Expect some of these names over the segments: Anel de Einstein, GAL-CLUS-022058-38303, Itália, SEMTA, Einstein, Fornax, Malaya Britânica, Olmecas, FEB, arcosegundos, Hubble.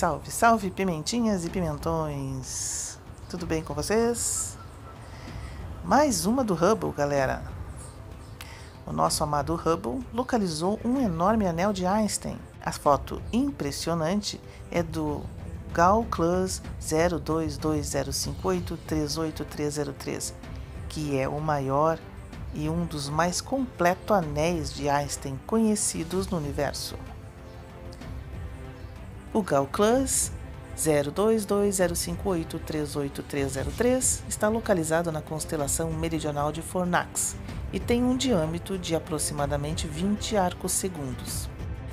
Salve, salve, pimentinhas e pimentões! Tudo bem com vocês? Mais uma do Hubble, galera! O nosso amado Hubble localizou um enorme anel de Einstein. A foto impressionante é do GAL-CLUS-022058-38303, que é o maior e um dos mais completos anéis de Einstein conhecidos no universo. O GAL-CLUS-022058-38303 está localizado na constelação meridional de Fornax e tem um diâmetro de aproximadamente 20 arcos-segundos.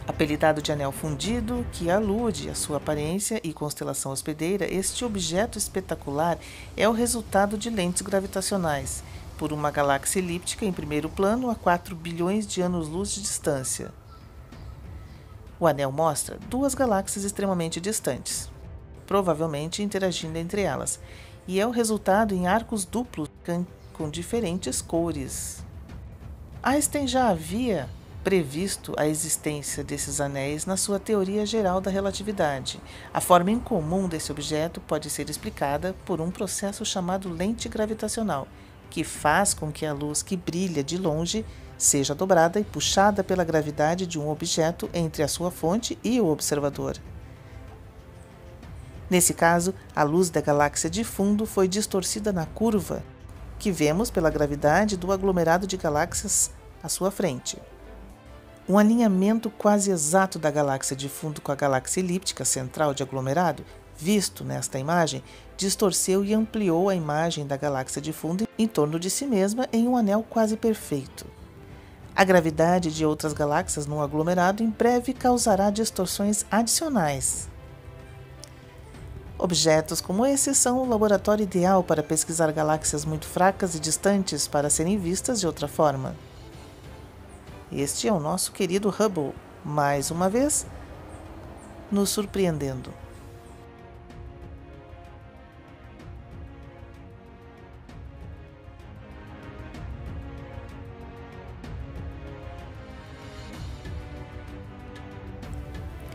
Apelidado de anel fundido, que alude à sua aparência e constelação hospedeira, este objeto espetacular é o resultado de lentes gravitacionais por uma galáxia elíptica em primeiro plano a 4 bilhões de anos-luz de distância. O anel mostra duas galáxias extremamente distantes, provavelmente interagindo entre elas, e é o resultado em arcos duplos com diferentes cores. Einstein já havia previsto a existência desses anéis na sua teoria geral da relatividade. A forma incomum desse objeto pode ser explicada por um processo chamado lente gravitacional, que faz com que a luz que brilha de longe seja dobrada e puxada pela gravidade de um objeto entre a sua fonte e o observador. Nesse caso, a luz da galáxia de fundo foi distorcida na curva que vemos pela gravidade do aglomerado de galáxias à sua frente. Um alinhamento quase exato da galáxia de fundo com a galáxia elíptica central de aglomerado, visto nesta imagem, distorceu e ampliou a imagem da galáxia de fundo em torno de si mesma em um anel quase perfeito. A gravidade de outras galáxias no aglomerado em breve causará distorções adicionais. Objetos como esse são o laboratório ideal para pesquisar galáxias muito fracas e distantes para serem vistas de outra forma. Este é o nosso querido Hubble, mais uma vez, nos surpreendendo.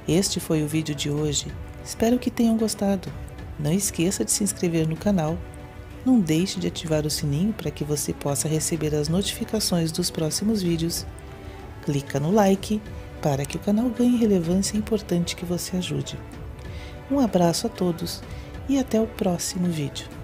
Este foi o vídeo de hoje, espero que tenham gostado. Não esqueça de se inscrever no canal, não deixe de ativar o sininho para que você possa receber as notificações dos próximos vídeos. Clica no like para que o canal ganhe relevância, é importante que você ajude. Um abraço a todos e até o próximo vídeo.